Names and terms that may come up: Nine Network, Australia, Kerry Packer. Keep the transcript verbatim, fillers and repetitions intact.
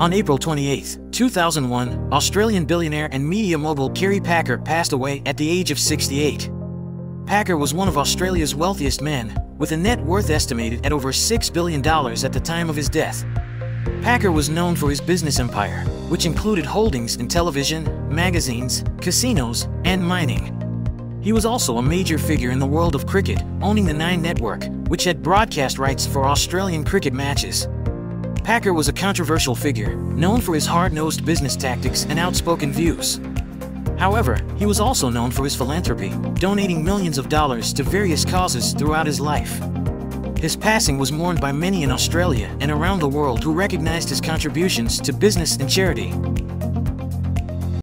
On April twenty-eighth, two thousand one, Australian billionaire and media mogul Kerry Packer passed away at the age of sixty-eight. Packer was one of Australia's wealthiest men, with a net worth estimated at over six billion dollars at the time of his death. Packer was known for his business empire, which included holdings in television, magazines, casinos, and mining. He was also a major figure in the world of cricket, owning the Nine Network, which had broadcast rights for Australian cricket matches. Packer was a controversial figure, known for his hard-nosed business tactics and outspoken views. However, he was also known for his philanthropy, donating millions of dollars to various causes throughout his life. His passing was mourned by many in Australia and around the world who recognized his contributions to business and charity.